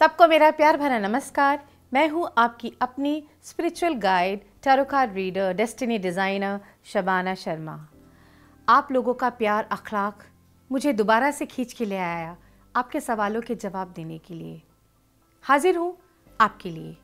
सबको मेरा प्यार भरा नमस्कार। मैं हूँ आपकी अपनी spiritual guide, tarot card reader, destiny designer Shabana Sharma. आप लोगों का प्यार, अखलाक मुझे दोबारा से खींच के ले आया आपके सवालों के जवाब देने के लिए। हाजिर हूँ आपके लिए।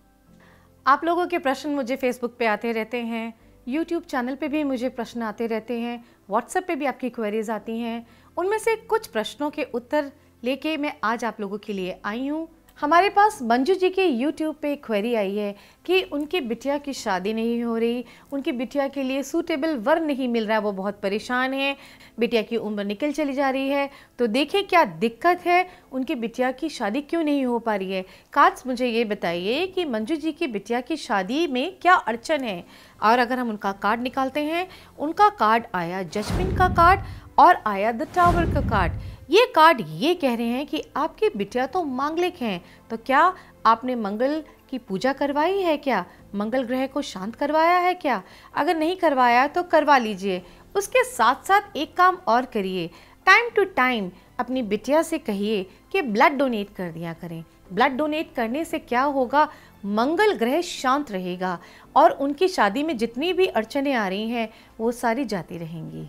आप लोगों के प्रश्न मुझे फेसबुक पे आते रहते हैं, यूट्यूब चैनल पे भी मुझे प्रश्न आते रहते हैं, व्हाट्सएप पे भी आपकी क्वेरीज आती हैं। उनमें से कुछ प्रश्नों के उत्तर लेके मैं आज आप लोगों के लिए आई हूँ। हमारे पास मंजू जी के यूट्यूब पे क्वेरी आई है कि उनकी बिटिया की शादी नहीं हो रही, उनकी बिटिया के लिए सूटेबल वर नहीं मिल रहा, वो बहुत परेशान है, बिटिया की उम्र निकल चली जा रही है, तो देखिए क्या दिक्कत है, उनकी बिटिया की शादी क्यों नहीं हो पा रही है। काश मुझे ये बताइए कि मंजू जी की बिटिया की शादी में क्या अड़चन है। और अगर हम उनका कार्ड निकालते हैं, उनका कार्ड आया जजमेंट का कार्ड और आया द टावर का कार्ड। ये कार्ड ये कह रहे हैं कि आपकी बिटिया तो मांगलिक हैं, तो क्या आपने मंगल की पूजा करवाई है, क्या मंगल ग्रह को शांत करवाया है क्या? अगर नहीं करवाया तो करवा लीजिए। उसके साथ साथ एक काम और करिए, टाइम टू टाइम अपनी बिटिया से कहिए कि ब्लड डोनेट कर दिया करें। ब्लड डोनेट करने से क्या होगा, मंगल ग्रह शांत रहेगा और उनकी शादी में जितनी भी अड़चनें आ रही हैं वो सारी जाती रहेंगी।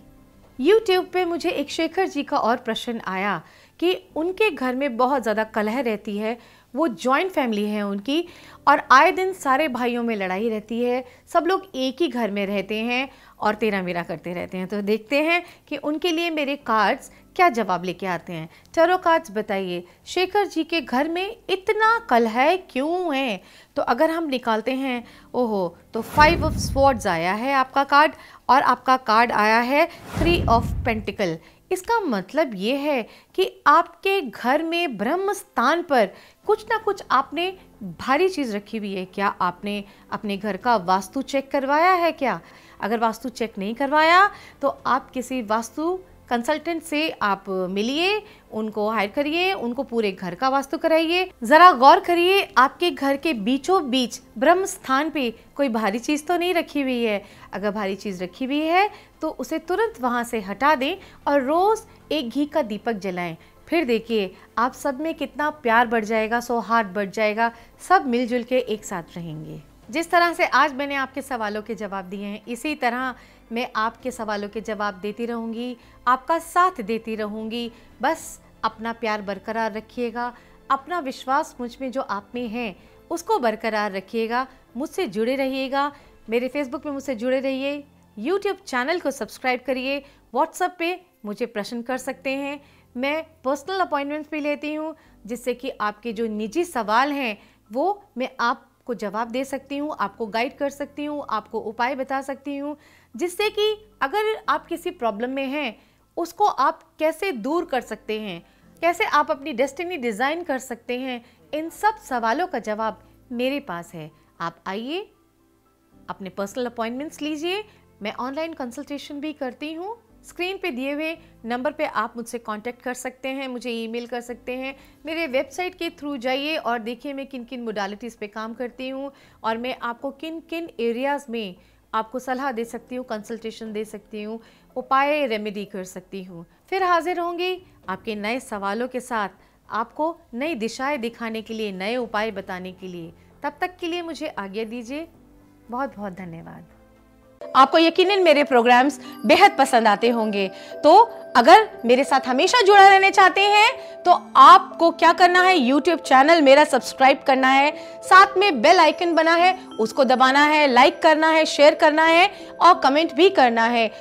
YouTube पे मुझे एक शेखर जी का और प्रश्न आया कि उनके घर में बहुत ज़्यादा कलह रहती है, वो जॉइंट फैमिली है उनकी, और आए दिन सारे भाइयों में लड़ाई रहती है, सब लोग एक ही घर में रहते हैं और तेरा मेरा करते रहते हैं। तो देखते हैं कि उनके लिए मेरे कार्ड्स क्या जवाब लेके आते हैं। टैरो कार्ड्स बताइए शेखर जी के घर में इतना कलह क्यों है। तो अगर हम निकालते हैं, ओहो, तो 5 ऑफ स्वॉर्ड्स आया है आपका कार्ड और आपका कार्ड आया है 3 ऑफ पेंटिकल। इसका मतलब ये है कि आपके घर में ब्रह्म स्थान पर कुछ ना कुछ आपने भारी चीज़ रखी हुई है। क्या आपने अपने घर का वास्तु चेक करवाया है क्या? अगर वास्तु चेक नहीं करवाया तो आप किसी वास्तु कंसल्टेंट से आप मिलिए, उनको हायर करिए, उनको पूरे घर का वास्तु कराइए। ज़रा गौर करिए, आपके घर के बीचों बीच ब्रह्म स्थान पे कोई भारी चीज़ तो नहीं रखी हुई है। अगर भारी चीज़ रखी हुई है तो उसे तुरंत वहाँ से हटा दें और रोज़ एक घी का दीपक जलाएं। फिर देखिए आप सब में कितना प्यार बढ़ जाएगा, सौहार्द बढ़ जाएगा, सब मिलजुल के एक साथ रहेंगे। जिस तरह से आज मैंने आपके सवालों के जवाब दिए हैं, इसी तरह मैं आपके सवालों के जवाब देती रहूँगी, आपका साथ देती रहूँगी। बस अपना प्यार बरकरार रखिएगा, अपना विश्वास मुझ में जो आप में है उसको बरकरार रखिएगा, मुझसे जुड़े रहिएगा, मेरे फेसबुक पे मुझसे जुड़े रहिए, यूट्यूब चैनल को सब्सक्राइब करिए, व्हाट्सएप पे मुझे प्रश्न कर सकते हैं। मैं पर्सनल अपॉइंटमेंट्स भी लेती हूँ, जिससे कि आपके जो निजी सवाल हैं वो मैं आपको जवाब दे सकती हूँ, आपको गाइड कर सकती हूँ, आपको उपाय बता सकती हूँ, जिससे कि अगर आप किसी प्रॉब्लम में हैं उसको आप कैसे दूर कर सकते हैं, कैसे आप अपनी डेस्टिनी डिज़ाइन कर सकते हैं। इन सब सवालों का जवाब मेरे पास है। आप आइए, अपने पर्सनल अपॉइंटमेंट्स लीजिए। मैं ऑनलाइन कंसल्टेशन भी करती हूँ। स्क्रीन पे दिए हुए नंबर पे आप मुझसे कांटेक्ट कर सकते हैं, मुझे ईमेल कर सकते हैं। मेरे वेबसाइट के थ्रू जाइए और देखिए मैं किन किन मोडालिटीज़ पे काम करती हूँ और मैं आपको किन किन एरियाज़ में आपको सलाह दे सकती हूँ, कंसल्टेशन दे सकती हूँ, उपाय रेमेडी कर सकती हूँ। फिर हाजिर होंगी आपके नए सवालों के साथ, आपको नई दिशाएं दिखाने के लिए, नए उपाय बताने के लिए। तब तक के लिए मुझे आज्ञा दीजिए। बहुत बहुत धन्यवाद। आपको यकीनन मेरे प्रोग्राम्स बेहद पसंद आते होंगे, तो अगर मेरे साथ हमेशा जुड़ा रहने चाहते हैं तो आपको क्या करना है, YouTube चैनल मेरा सब्सक्राइब करना है, साथ में बेल आइकन बना है उसको दबाना है, लाइक करना है, शेयर करना है और कमेंट भी करना है।